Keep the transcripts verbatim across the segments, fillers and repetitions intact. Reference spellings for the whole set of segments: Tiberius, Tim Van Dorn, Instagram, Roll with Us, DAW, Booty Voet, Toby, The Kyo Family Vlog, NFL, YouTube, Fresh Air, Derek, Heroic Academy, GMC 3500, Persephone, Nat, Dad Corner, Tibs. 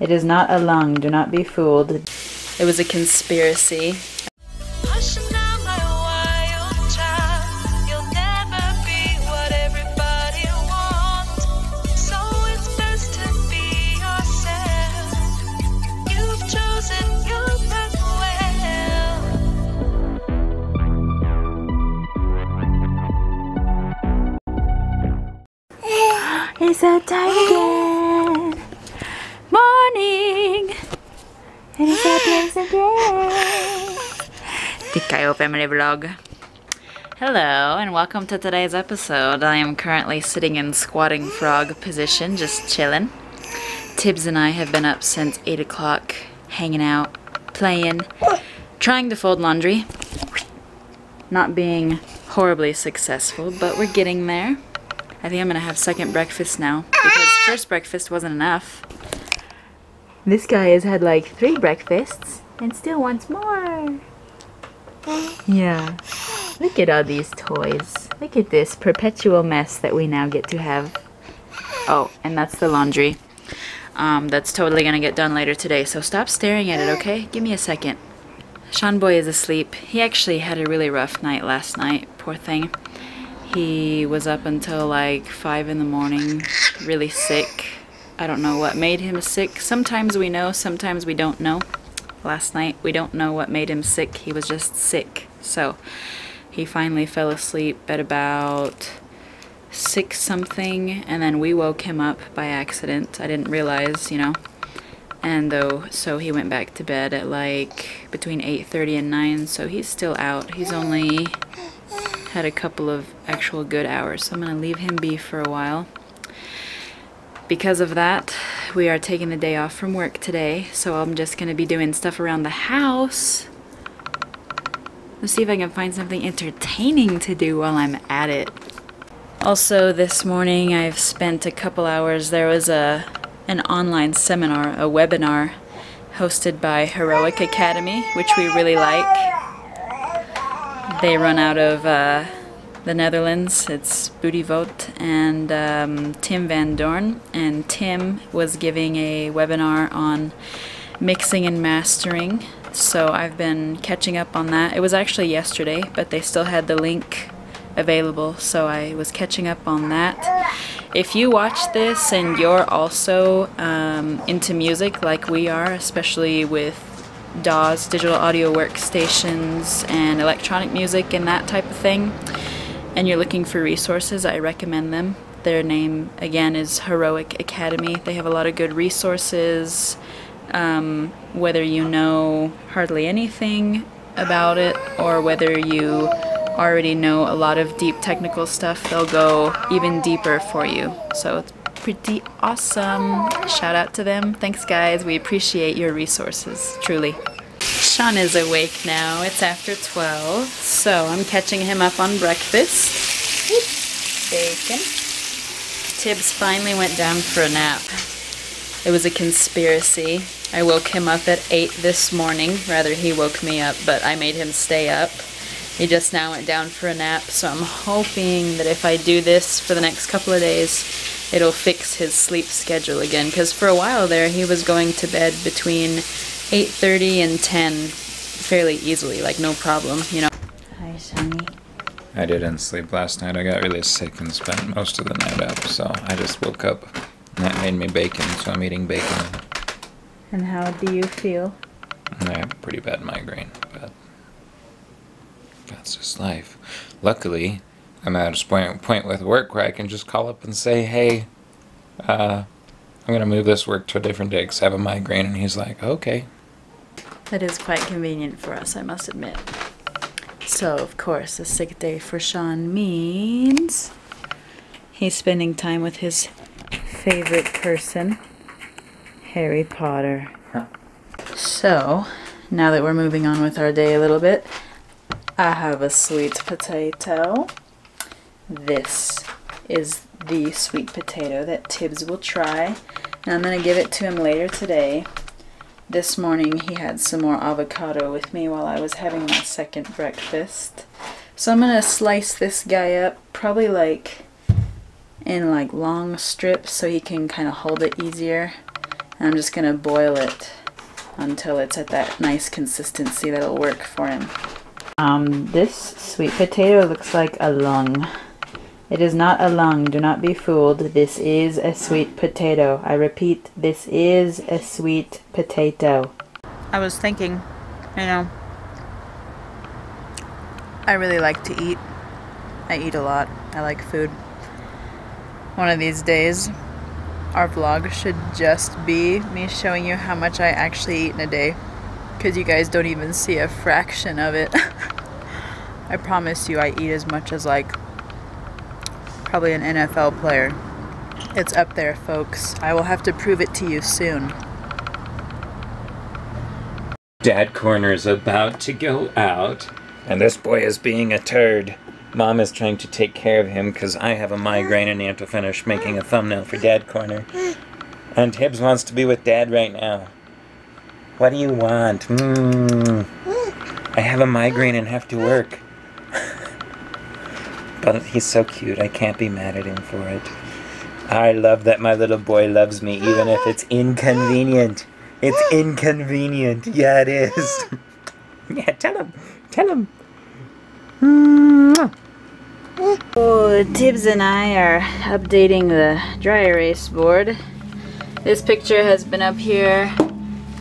It is not a lung. Do not be fooled. It was a conspiracy. It's that time again. Morning. And it's that place again. The Kyo Family Vlog. Hello and welcome to today's episode. I am currently sitting in squatting frog position, just chilling. Tibs and I have been up since eight o'clock, hanging out, playing, trying to fold laundry. Not being horribly successful, but we're getting there. I think I'm gonna have second breakfast now because first breakfast wasn't enough. This guy has had like three breakfasts and still wants more. Yeah. Look at all these toys. Look at this perpetual mess that we now get to have. Oh, and that's the laundry. Um, that's totally gonna get done later today, so stop staring at it, okay? Give me a second. Sean Boy is asleep. He actually had a really rough night last night, poor thing. He was up until like five in the morning, really sick. I don't know what made him sick. Sometimes we know, sometimes we don't know. Last night, we don't know what made him sick. He was just sick. So he finally fell asleep at about six something, and then we woke him up by accident. I didn't realize, you know. And though, so he went back to bed at like between eight thirty and nine, so he's still out. He's only had a couple of actual good hours, so I'm gonna leave him be for a while. Because of that, we are taking the day off from work today, so I'm just gonna be doing stuff around the house. Let's see if I can find something entertaining to do while I'm at it. Also, this morning I've spent a couple hours. There was a an online seminar, a webinar, hosted by Heroic Academy, which we really like. They run out of uh, the Netherlands. It's Booty Voet and um, Tim Van Dorn. And Tim was giving a webinar on mixing and mastering. So I've been catching up on that. It was actually yesterday, but they still had the link available. So I was catching up on that. If you watch this and you're also um, into music like we are, especially with D A Ws, digital audio workstations, and electronic music and that type of thing, and you're looking for resources, I recommend them. Their name again is Heroic Academy. They have a lot of good resources, um, whether you know hardly anything about it or whether you already know a lot of deep technical stuff, they'll go even deeper for you. So it's pretty awesome. Shout out to them. Thanks guys, we appreciate your resources, truly. Sean is awake now. It's after twelve, so I'm catching him up on breakfast. Oops. Bacon. Tibbs finally went down for a nap. It was a conspiracy. I woke him up at eight this morning. Rather, he woke me up, but I made him stay up. He just now went down for a nap, so I'm hoping that if I do this for the next couple of days, it'll fix his sleep schedule again, because for a while there he was going to bed between eight thirty and ten fairly easily, like no problem, you know. Hi, Sonny. I didn't sleep last night. I got really sick and spent most of the night up, so I just woke up and that made me bacon, so I'm eating bacon. And how do you feel? I have a pretty bad migraine, but that's just life. Luckily, I'm at a point, point with work where I can just call up and say, hey, uh, I'm going to move this work to a different day because I have a migraine. And he's like, okay. That is quite convenient for us, I must admit. So, of course, a sick day for Sean means he's spending time with his favorite person, Harry Potter. Huh. So, now that we're moving on with our day a little bit, I have a sweet potato. This is the sweet potato that Tibbs will try, and I'm going to give it to him later today. This morning he had some more avocado with me while I was having my second breakfast. So I'm going to slice this guy up, probably like in like long strips so he can kind of hold it easier. And I'm just going to boil it until it's at that nice consistency that'll work for him. Um, this sweet potato looks like a lung. It is not a lung. Do not be fooled. This is a sweet potato. I repeat, this is a sweet potato. I was thinking, you know, I really like to eat. I eat a lot. I like food. One of these days, our vlog should just be me showing you how much I actually eat in a day, because you guys don't even see a fraction of it. I promise you I eat as much as like probably an N F L player. It's up there, folks. I will have to prove it to you soon. Dad Corner's about to go out, and this boy is being a turd. Mom is trying to take care of him because I have a migraine and I have to finish making a thumbnail for Dad Corner. And Tibs wants to be with Dad right now. What do you want? Mm. I have a migraine and have to work. But he's so cute, I can't be mad at him for it. I love that my little boy loves me, even if it's inconvenient. It's inconvenient. Yeah, it is. Yeah, tell him. Tell him. Oh, Tibs and I are updating the dry erase board. This picture has been up here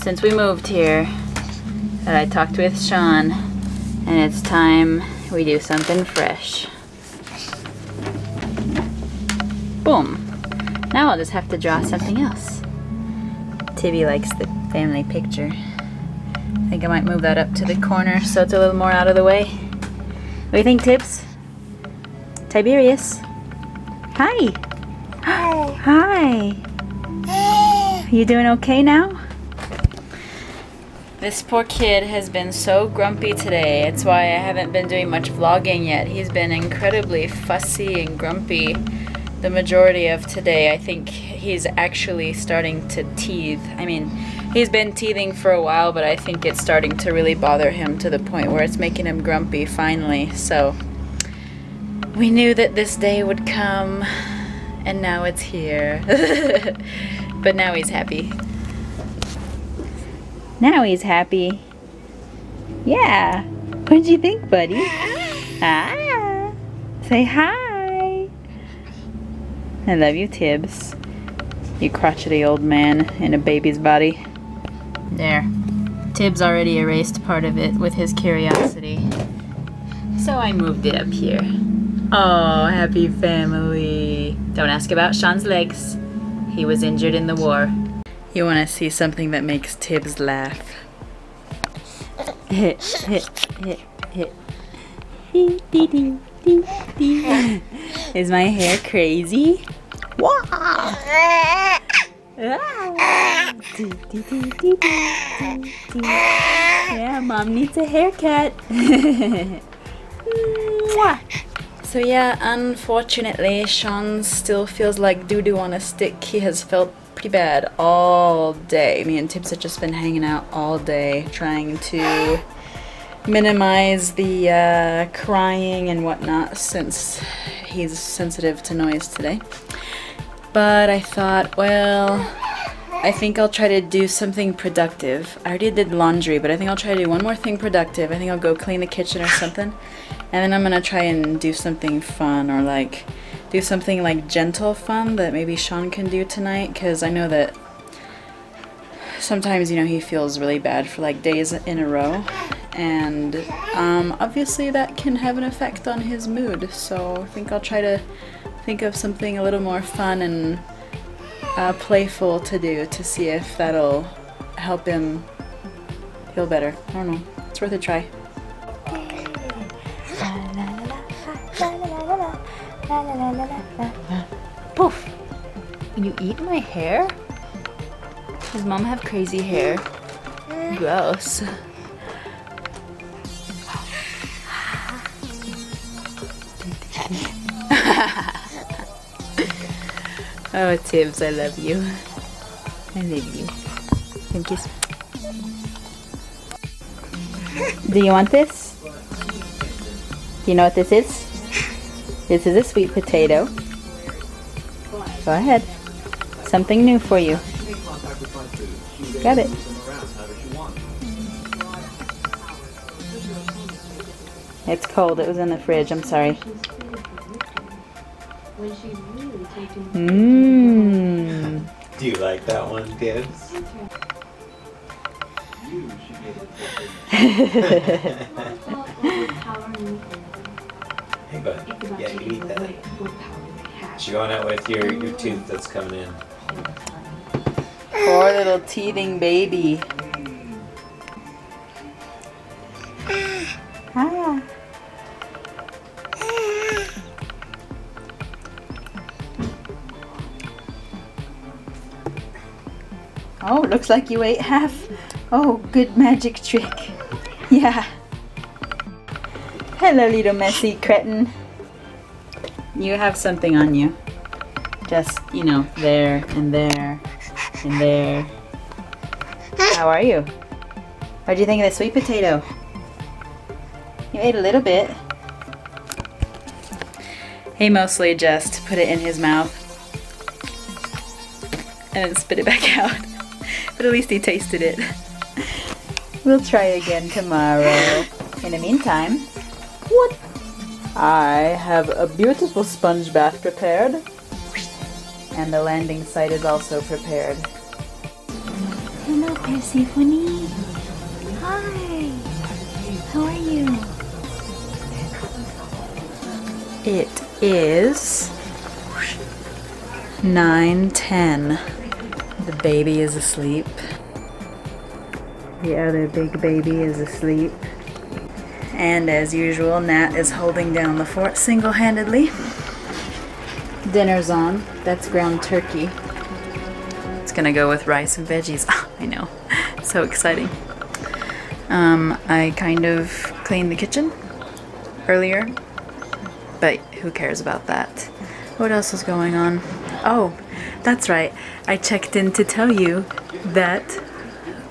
since we moved here, that I talked with Sean, and it's time we do something fresh. Boom. Now I'll just have to draw something else. Tibby likes the family picture. I think I might move that up to the corner so it's a little more out of the way. What do you think, Tibs? Tiberius? Hi! Hi! Hi! You doing okay now? This poor kid has been so grumpy today. It's why I haven't been doing much vlogging yet. He's been incredibly fussy and grumpy the majority of today. I think he's actually starting to teethe. I mean, he's been teething for a while, but I think it's starting to really bother him to the point where it's making him grumpy finally. So we knew that this day would come, and now it's here. But now he's happy. Now he's happy. Yeah. What'd you think, buddy? Ah. Say hi. I love you, Tibs. You crotchety old man in a baby's body. There. Tibs already erased part of it with his curiosity. So I moved it up here. Oh, happy family. Don't ask about Sean's legs. He was injured in the war. You want to see something that makes Tibs laugh. Is my hair crazy? Wow. Yeah, Mom needs a haircut. So yeah, unfortunately, Sean still feels like doo-doo on a stick. He has felt pretty bad all day. Me and Tibs have just been hanging out all day trying to minimize the uh, crying and whatnot, since he's sensitive to noise today. But I thought, well, I think I'll try to do something productive. I already did laundry, but I think I'll try to do one more thing productive. I think I'll go clean the kitchen or something, and then I'm gonna try and do something fun, or like do something like gentle fun that maybe Sean can do tonight, because I know that sometimes, you know, he feels really bad for like days in a row, and um, obviously that can have an effect on his mood. So I think I'll try to think of something a little more fun and uh, playful to do, to see if that'll help him feel better. I don't know, it's worth a try. Poof! You eat my hair? Does Mom have crazy hair? Gross. Oh, Tibs, I love you. I love you. Thank you. Do you want this? Do you know what this is? This is a sweet potato. Go ahead. Something new for you. Get it. It's cold. It was in the fridge. I'm sorry. Mmm. Do you like that one, Tibs? Hey, bud. Yeah, you eat that. Chew on it with your, your tooth that's coming in. Poor little teething baby. Ah. Oh, it looks like you ate half. Oh, good magic trick. Yeah. Hello, little messy cretin. You have something on you. Just, you know, there and there and there. How are you? What do you think of the sweet potato? You ate a little bit. He mostly just put it in his mouth and then spit it back out. But at least he tasted it. We'll try again tomorrow. In the meantime, what? I have a beautiful sponge bath prepared. And the landing site is also prepared. Hello, Persephone. Hi. How are you? It is nine ten. The baby is asleep. The other big baby is asleep. And as usual, Nat is holding down the fort single-handedly. Dinner's on. That's ground turkey. It's gonna go with rice and veggies. Oh, I know. So exciting. Um, I kind of cleaned the kitchen earlier, but who cares about that? What else is going on? Oh, that's right. I checked in to tell you that...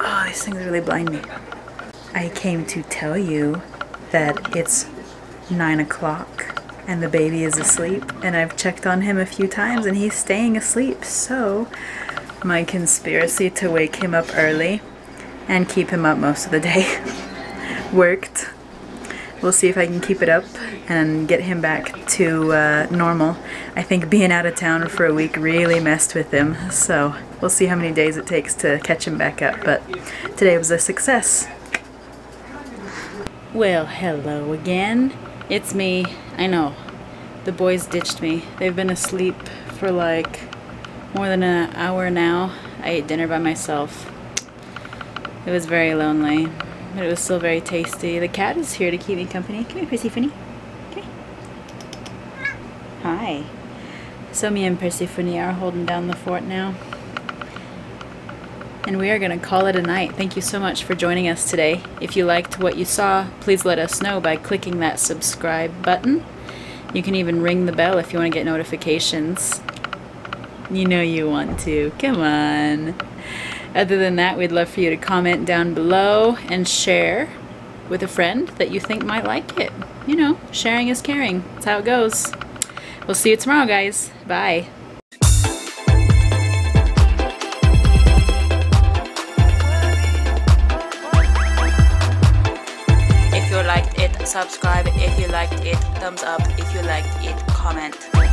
Oh, these things really blind me. I came to tell you that it's nine o'clock and the baby is asleep, and I've checked on him a few times and he's staying asleep, so my conspiracy to wake him up early and keep him up most of the day worked. We'll see if I can keep it up and get him back to uh, normal. I think being out of town for a week really messed with him, so we'll see how many days it takes to catch him back up, but today was a success. Well, hello again. It's me. I know. The boys ditched me. They've been asleep for like more than an hour now. I ate dinner by myself. It was very lonely, but it was still very tasty. The cat is here to keep me company. Come here, Persephone. Come here. Hi. So me and Persephone are holding down the fort now. And we are going to call it a night. Thank you so much for joining us today. If you liked what you saw, please let us know by clicking that subscribe button. You can even ring the bell if you want to get notifications. You know you want to. Come on. Other than that, we'd love for you to comment down below and share with a friend that you think might like it. You know, sharing is caring. That's how it goes. We'll see you tomorrow, guys. Bye. Subscribe if you liked it, thumbs up if you liked it, comment.